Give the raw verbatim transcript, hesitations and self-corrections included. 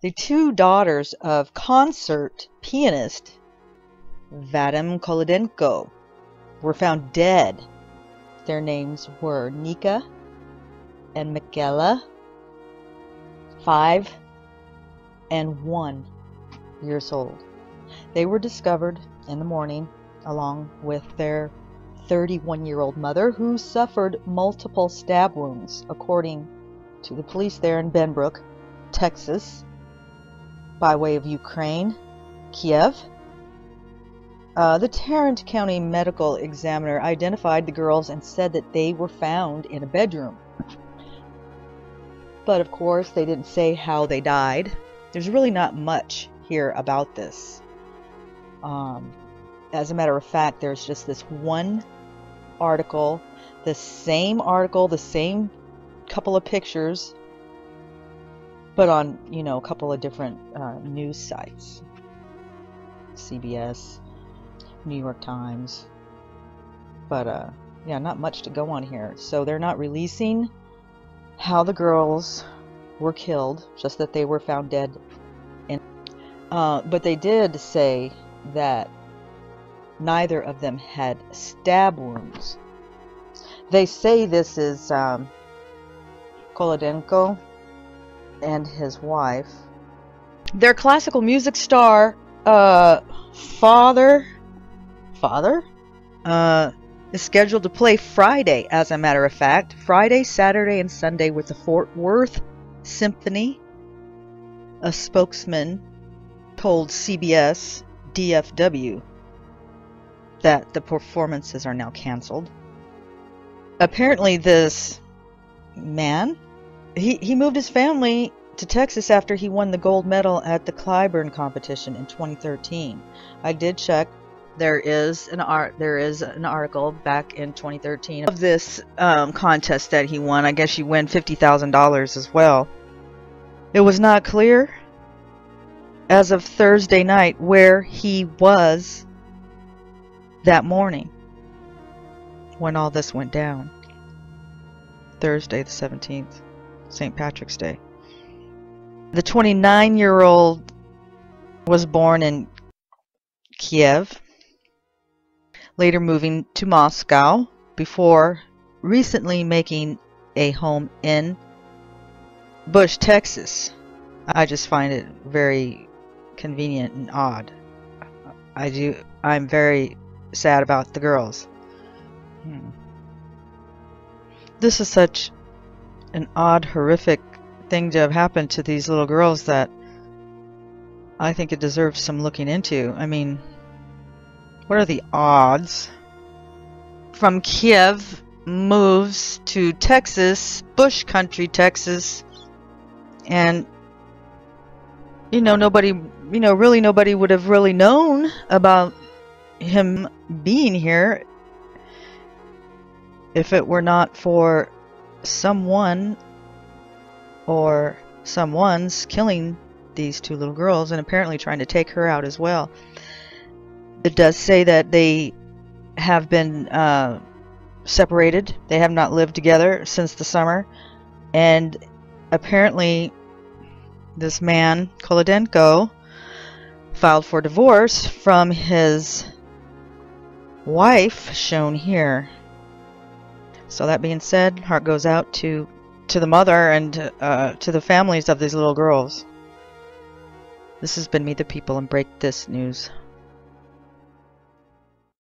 the two daughters of concert pianist Vadym Kholodenko were found dead. Their names were Nika and Michaela, five and one years old. They were discovered in the morning along with their thirty-one-year-old mother, who suffered multiple stab wounds, according to the police there in Benbrook, Texas, by way of Ukraine, Kiev. Uh, the Tarrant County Medical Examiner identified the girls and said that they were found in a bedroom. But of course, they didn't say how they died. There's really not much here about this. Um, as a matter of fact, there's just this one article, the same article, the same couple of pictures, but on, you know, a couple of different uh, news sites. C B S. New York Times, but uh, yeah, not much to go on here. So they're not releasing how the girls were killed, just that they were found dead. And uh, but they did say that neither of them had stab wounds. They say this is um, Kholodenko and his wife, their classical music star uh, father. Father uh, is scheduled to play Friday, as a matter of fact. Friday, Saturday, and Sunday with the Fort Worth Symphony. A spokesman told C B S D F W that the performances are now canceled. Apparently this man, he, he moved his family to Texas after he won the gold medal at the Clyburn competition in twenty thirteen. I did check. There is an art. There is an article back in twenty thirteen of this um, contest that he won. I guess you win fifty thousand dollars as well. It was not clear as of Thursday night where he was that morning when all this went down. Thursday the seventeenth, Saint Patrick's Day. The twenty-nine-year-old was born in Kiev, later moving to Moscow, before recently making a home in Bush, Texas. I just find it very convenient and odd. I do. I'm very sad about the girls. Hmm. This is such an odd, horrific thing to have happened to these little girls that I think it deserves some looking into. I mean, what are the odds? From Kiev moves to Texas, Bush Country, Texas, and you know nobody, you know really nobody would have really known about him being here if it were not for someone or someone's killing these two little girls and apparently trying to take her out as well. It does say that they have been uh, separated. They have not lived together since the summer. And apparently this man, Kholodenko, filed for divorce from his wife, shown here. So that being said, heart goes out to, to the mother and uh, to the families of these little girls. This has been Me the People and Break This News.